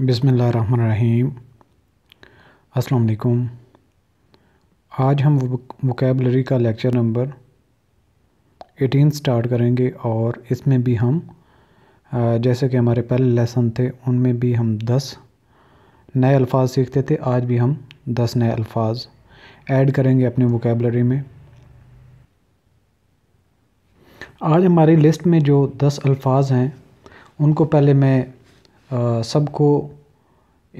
बिस्मिल्लाहिर्रहमानिर्रहीम। अस्सलाम वालेकुम। आज हम वोकेबलरी का लेक्चर नंबर 18 स्टार्ट करेंगे और इसमें भी हम जैसे कि हमारे पहले लेसन थे उनमें भी हम 10 नए अल्फाज सीखते थे। आज भी हम 10 नए अल्फाज ऐड करेंगे अपनी वोकेबलरी में। आज हमारी लिस्ट में जो 10 अल्फाज हैं उनको पहले मैं सबको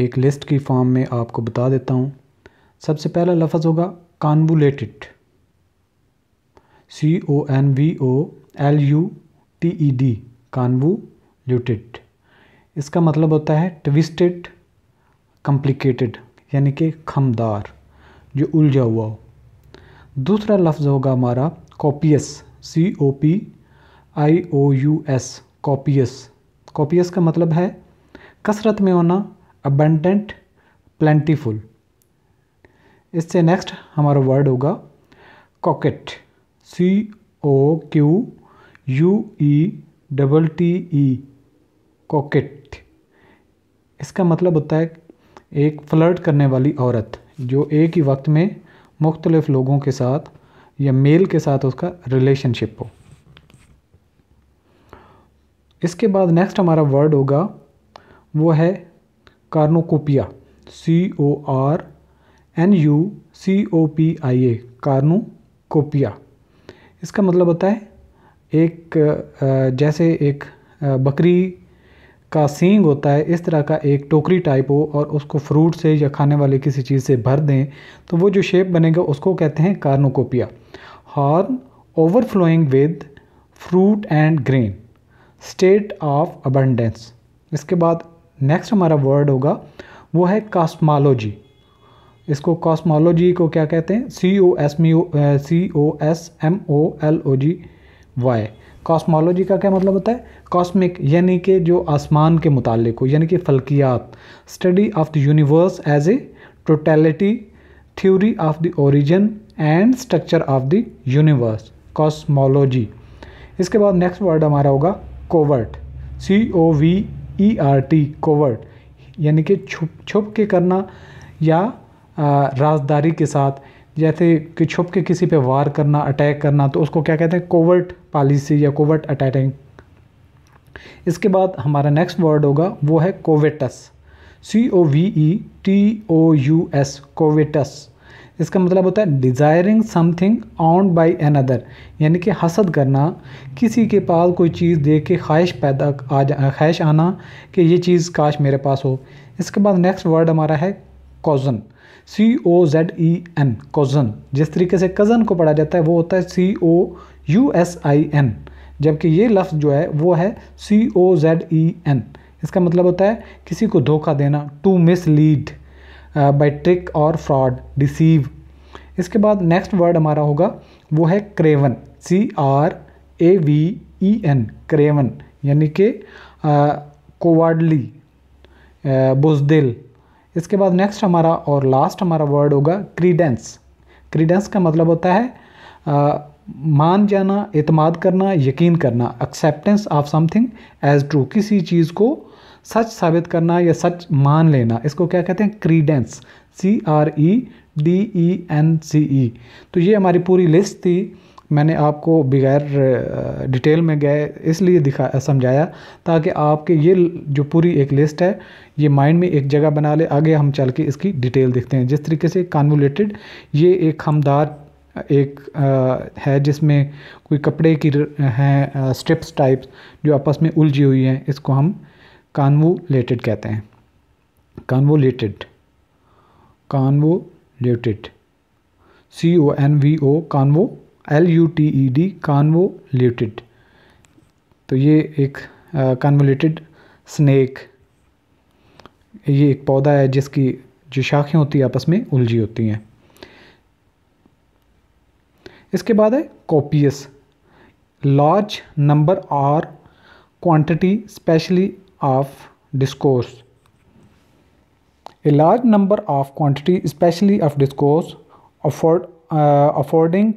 एक लिस्ट की फॉर्म में आपको बता देता हूँ। सबसे पहला लफ्ज़ होगा कॉन्वोलेटेड, CONVOLUTED, कॉन्वोल्यूटेड। इसका मतलब होता है ट्विस्टेड, कॉम्प्लिकेटेड, यानी कि खमदार, जो उलझा हुआ हो। दूसरा लफ्ज़ होगा हमारा कॉपियस, COPIOUS, कॉपियस। कॉपियस का मतलब है कसरत में होना, अबंडेंट, प्लेंटीफुल। इससे नेक्स्ट हमारा वर्ड होगा कॉकेट, COQUETTE, कॉकेट। इसका मतलब होता है एक फ्लर्ट करने वाली औरत, जो एक ही वक्त में मुख्तलिफ़ लोगों के साथ या मेल के साथ उसका रिलेशनशिप हो। इसके बाद नेक्स्ट हमारा वर्ड होगा वो है कार्नोकोपिया, CORNUCOPIA, कार्नोकोपिया। इसका मतलब होता है एक जैसे एक बकरी का सींग होता है, इस तरह का एक टोकरी टाइप हो और उसको फ्रूट से या खाने वाले किसी चीज़ से भर दें तो वो जो शेप बनेगा उसको कहते हैं cornucopia. Horn overflowing with fruit and grain, state of abundance. इसके बाद नेक्स्ट हमारा वर्ड होगा वो है कॉस्मोलॉजी। इसको कॉस्मोलॉजी को क्या कहते हैं, COSMOLOGY। कॉस्मोलॉजी का क्या मतलब होता है, कॉस्मिक यानी कि जो आसमान के मुताल्लिक हो, यानी कि फल्कियात, study of the universe as a totality, theory of the origin and structure of the universe, cosmology. इसके बाद नेक्स्ट वर्ड हमारा होगा कोवर्ट, COVERT, कोवर्ट, यानी कि छुप के करना या राजदारी के साथ, जैसे कि छुप के किसी पे वार करना, अटैक करना, तो उसको क्या कहते हैं, कोवर्ट पॉलिसी या कोवर्ट अटैकिंग। इसके बाद हमारा नेक्स्ट वर्ड होगा वो है कोवेटस, COVETOUS, कोवेटस। इसका मतलब होता है desiring something owned by another, यानी कि हसद करना, किसी के पास कोई चीज़ देख के ख्वाहिश आना कि ये चीज़ काश मेरे पास हो। इसके बाद नेक्स्ट वर्ड हमारा है कॉजन, COZEN, कॉजन। जिस तरीके से कज़न को पढ़ा जाता है वो होता है COUSIN, जबकि ये लफ्ज़ जो है वो है COZEN। इसका मतलब होता है किसी को धोखा देना, to mislead by trick और फ्रॉड, डिसीव। इसके बाद नेक्स्ट वर्ड हमारा होगा वो है क्रेवन, CRAVEN, क्रेवन, यानी कि कोवार्डली, बुजदिल। इसके बाद नेक्स्ट हमारा और लास्ट हमारा वर्ड होगा क्रीडेंस। क्रीडेंस का मतलब होता है मान जाना, एतमाद करना, यकीन करना, acceptance of something as true, किसी चीज़ को सच साबित करना या सच मान लेना, इसको क्या कहते हैं, क्रीडेंस, CREDENCE। तो ये हमारी पूरी लिस्ट थी। मैंने आपको बगैर डिटेल में गए इसलिए समझाया ताकि आपके ये जो पूरी एक लिस्ट है ये माइंड में एक जगह बना ले। आगे हम चल के इसकी डिटेल देखते हैं। जिस तरीके से कॉन्वोलेटेड ये एक खमदार एक है जिसमें कोई कपड़े की हैं स्ट्रिप्स टाइप्स जो आपस में उलझी हुई हैं, इसको हम कॉन्वोलेटेड कहते हैं। Convoluted, CONVO, CONVOLUTED, convoluted. तो ये एक कॉन्वोलेटेड स्नेक, ये एक पौधा है जिसकी जो शाखें होती है आपस में उलझी होती हैं। इसके बाद है कॉपियस, लार्ज नंबर और quantity specially of discourse, a large number of quantity specially of discourse, affording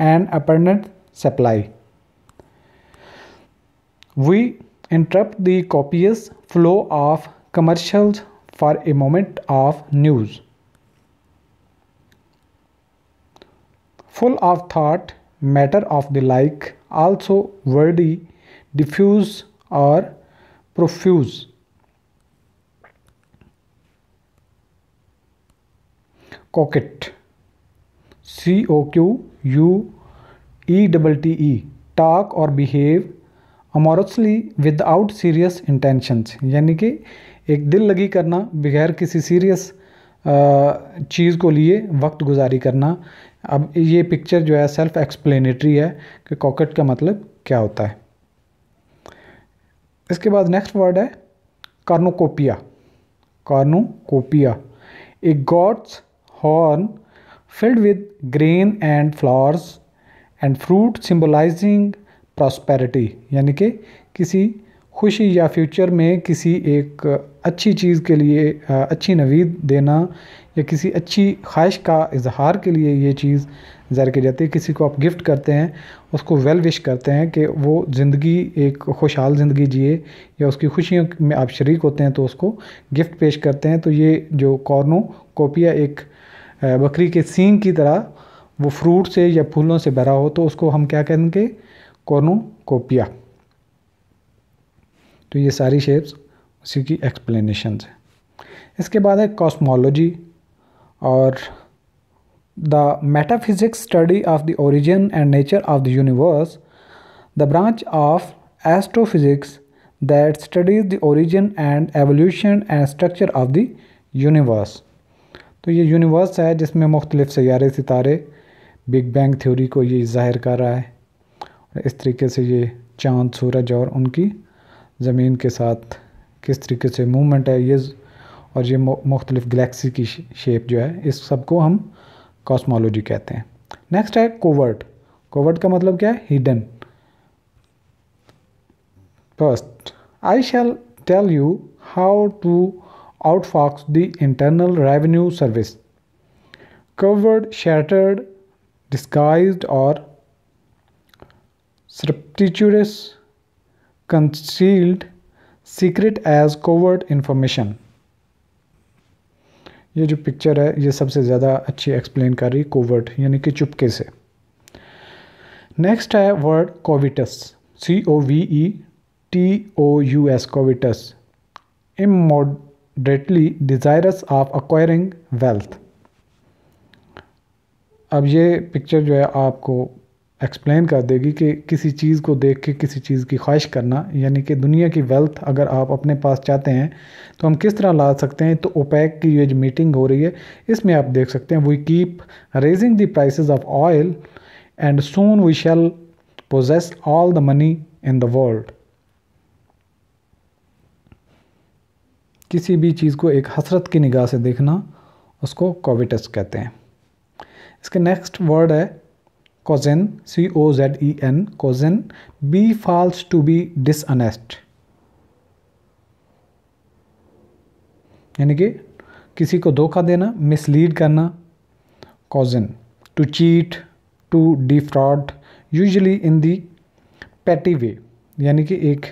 and abundant supply. We interrupt the copious flow of commercials for a moment of news. Full of thought, matter of the like, also wordy, diffuse or profuse. Coquette, COQUETTE, talk or behave amorously without serious intentions, यानी कि एक दिल लगी करना, बगैर किसी serious चीज़ को लिए वक्त गुजारी करना। अब ये पिक्चर जो है सेल्फ एक्सप्लेनेटरी है कि कॉकेट का मतलब क्या होता है। इसके बाद नेक्स्ट वर्ड है cornucopia. Cornucopia, a God's horn filled with grain and flowers and fruit symbolizing prosperity, यानी कि किसी खुशी या फ्यूचर में किसी एक अच्छी चीज़ के लिए अच्छी नवीद देना या किसी अच्छी ख्वाहिश का इजहार के लिए ये चीज़ ज़ाहिर की जाती है। किसी को आप गिफ्ट करते हैं, उसको वेल विश करते हैं कि वो ज़िंदगी एक खुशहाल ज़िंदगी जिए या उसकी खुशियों में आप शरीक होते हैं तो उसको गिफ्ट पेश करते हैं। तो ये जो कार्नुकोपिया एक बकरी के सींग की तरह वो फ्रूट से या फूलों से भरा हो तो उसको हम क्या कहेंगे, कार्नुकोपिया। तो ये सारी शेप्स उसी की एक्सप्लेनेशंस हैं। इसके बाद है कॉस्मोलॉजी, और the metaphysics study of the origin and nature of the universe, the branch of astrophysics that studies the origin and evolution and structure of the universe. तो ये यूनिवर्स है जिसमें मुख्तलिफ सैयारे सितारे, बिग बैंग थ्योरी को ये ज़ाहिर कर रहा है। इस तरीके से ये चाँद सूरज और उनकी ज़मीन के साथ किस तरीके से मूवमेंट है ये, और ये मुख्तलिफ गलेक्सी की शेप जो है, इस सब को हम कॉस्मोलॉजी कहते हैं। नेक्स्ट है कोवर्ट। कोवर्ट का मतलब क्या है, hidden. First, I shall tell you how to outfox the internal revenue service, covered, shattered, disguised or surreptitious, concealed, secret as covert information। ये जो पिक्चर है ये सबसे ज़्यादा अच्छी एक्सप्लेन कर रही है कोवर्ट यानी कि चुपके से। नेक्स्ट है word covetous, COVETOUS, covetous, immoderately desirous of acquiring wealth. अब ये पिक्चर जो है आपको एक्सप्लेन कर देगी कि किसी चीज़ को देख के किसी चीज़ की ख्वाहिश करना, यानी कि दुनिया की वेल्थ अगर आप अपने पास चाहते हैं तो हम किस तरह ला सकते हैं। तो ओपेक की ये जो मीटिंग हो रही है इसमें आप देख सकते हैं, we keep raising the prices of oil and soon we shall possess all the money in the world. किसी भी चीज़ को एक हसरत की निगाह से देखना उसको कोविटस कहते हैं। इसके नेक्स्ट वर्ड है cozen, COZEN, cozen, be false to be dishonest, यानी कि किसी को धोखा देना, मिसलीड करना। Cozen, to cheat, to defraud, usually in the petty way, यानी कि एक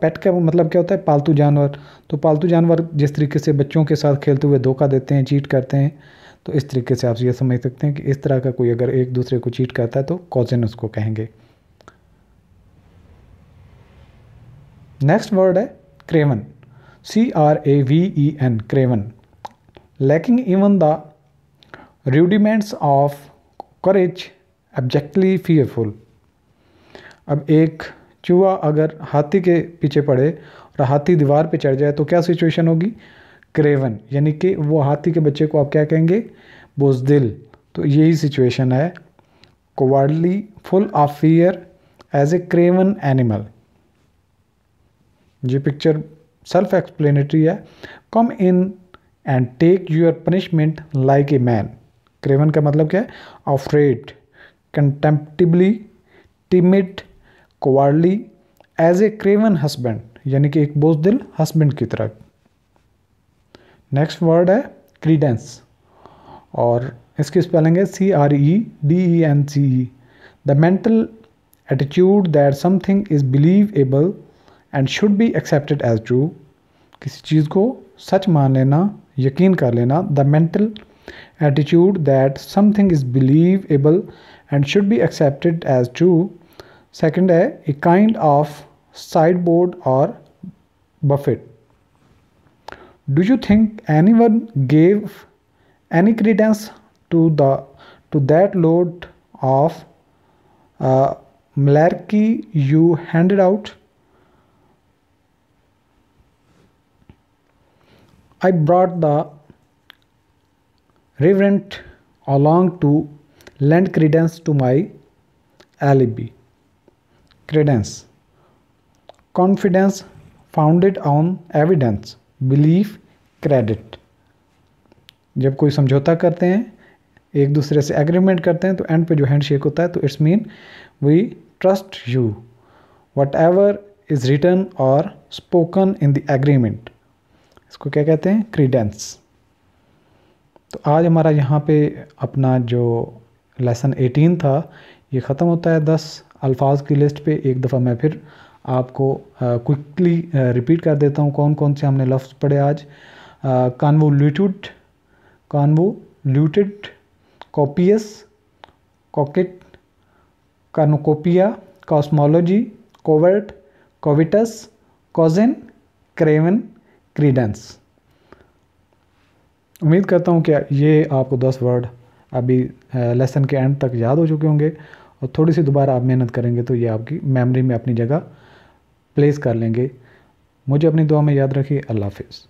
पेट का मतलब क्या होता है, पालतू जानवर। तो पालतू जानवर जिस तरीके से बच्चों के साथ खेलते हुए धोखा देते हैं, चीट करते हैं, तो इस तरीके से आप ये समझ सकते हैं कि इस तरह का कोई अगर एक दूसरे को चीट करता है तो कॉजन उसको कहेंगे। नेक्स्ट वर्ड है craven, CRAVEN, craven, lacking even the rudiments of courage, abjectly fearful. अब एक चूहा अगर हाथी के पीछे पड़े और हाथी दीवार पे चढ़ जाए तो क्या सिचुएशन होगी, क्रेवन, यानी कि वो हाथी के बच्चे को आप क्या कहेंगे, बुज़दिल। तो यही सिचुएशन है, cowardly, full of fear, as a craven animal. ये पिक्चर सेल्फ एक्सप्लेनेटरी है, come in and take your punishment like a man. Craven का मतलब क्या है, afraid, contemptibly, timid, cowardly, as a craven husband, यानी कि एक बोझदिल हस्बैंड की तरह। नेक्स्ट वर्ड है क्रीडेंस, और इसकी स्पेलिंग है CREDENCE, the mental attitude that something is believable and should be accepted as true, किसी चीज़ को सच मान लेना, यकीन कर लेना। The mental attitude that something is believable and should be accepted as true. Second है ए काइंड ऑफ साइडबोर्ड और buffet. Do you think anyone gave any credence to that load of malarkey you handed out? I brought the reverend along to lend credence to my alibi. Credence, confidence founded on evidence, belief, credit. जब कोई समझौता करते हैं, एक दूसरे से agreement करते हैं, तो एंड पे जो हैंडशेक होता है, तो it's mean we trust you whatever is written और स्पोकन इन द एग्रीमेंट। इसको क्या कहते हैं? क्रीडेंस। तो आज हमारा यहाँ पे अपना जो लेसन 18 था ये ख़त्म होता है। 10 अल्फाज की लिस्ट पे एक दफ़ा मैं फिर आपको क्विकली रिपीट कर देता हूँ कौन कौन से हमने लफ्ज़ पढ़े आज। Convoluted, copious, coquette, cornucopia, cosmology, covert, covetous, cozen, craven, credence. उम्मीद करता हूँ कि ये आपको 10 वर्ड अभी लेसन के एंड तक याद हो चुके होंगे, और थोड़ी सी दोबारा आप मेहनत करेंगे तो ये आपकी मेमोरी में अपनी जगह प्लेस कर लेंगे। मुझे अपनी दुआ में याद रखिए। अल्लाह हाफिज़।